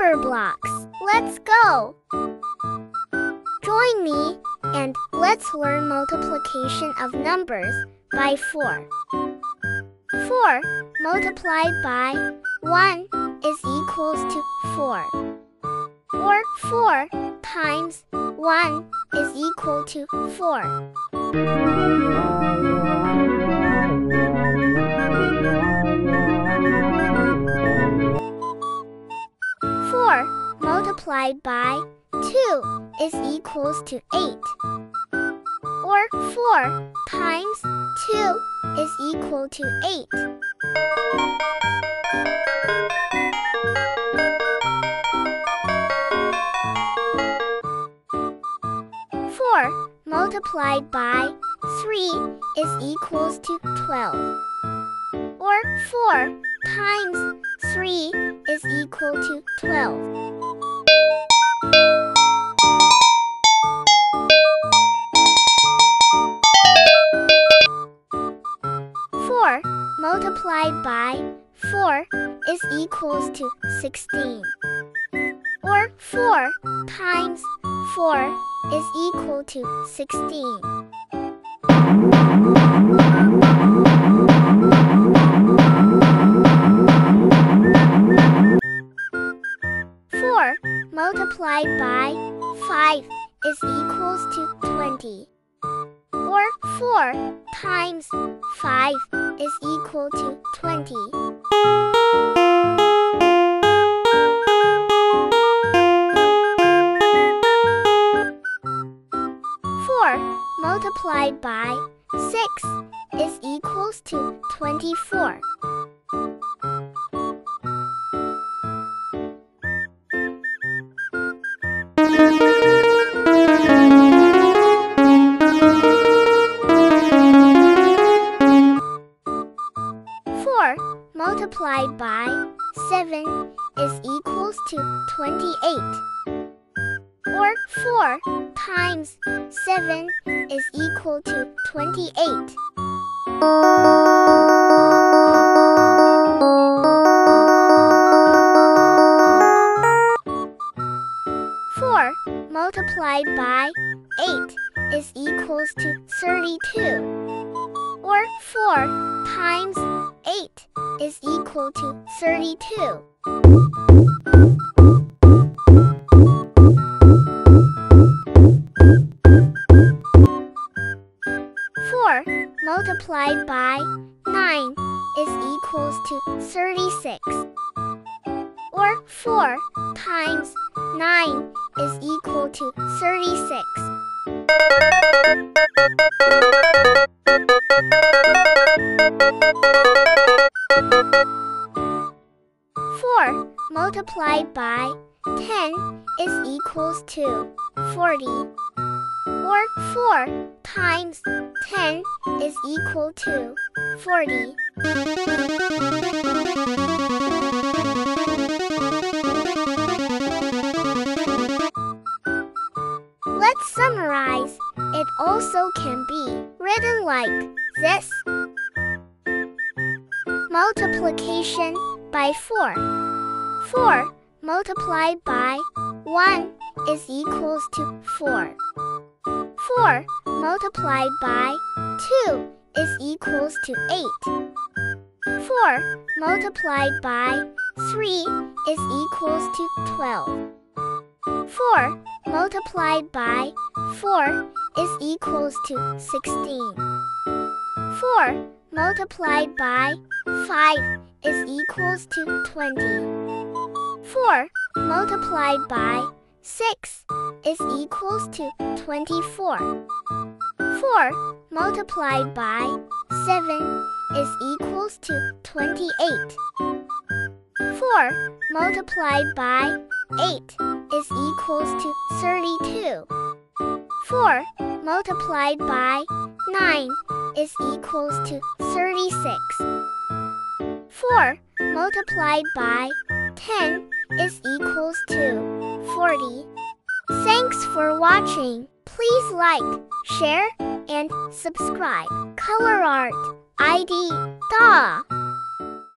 Numberblocks. Let's go! Join me and let's learn multiplication of numbers by 4. 4 multiplied by 1 is equals to 4. Or 4 times 1 is equal to 4. Multiplied by 2 is equals to 8. Or 4 times 2 is equal to 8. 4 multiplied by 3 is equals to 12. Or 4 times 3 is equal to 12. 4 multiplied by 4 is equals to 16. Or 4 times 4 is equal to 16. 4 multiplied by 5 is equals to 20. Or 4 times 5 is equal to 20. 4 multiplied by 6 is equals to 24. Multiplied by 7 is equals to 28. Or 4 times 7 is equal to 28. 4 multiplied by 8 is equals to 32. Or 4 times 8 is equal to 32. 4 multiplied by 9 is equals to 36. Or 4 times 9 is equal to 36. 4 multiplied by 10 is equals to 40. Or 4 times 10 is equal to 40. Let's summarize. It also can be written like this: multiplication by 4. 4 multiplied by 1 is equals to 4. 4 multiplied by 2 is equals to 8. 4 multiplied by 3 is equals to 12. 4 multiplied by 4 is equals to 16. 4 multiplied by 5 is equals to 20. 4 multiplied by 6 is equals to 24. 4 multiplied by 7 is equals to 28. 4 multiplied by 8 is equals to 32. 4 multiplied by 9 is equals to 36. 4 multiplied by 10 is equals to 40. Thanks for watching. Please like, share, and subscribe. Color Art ID.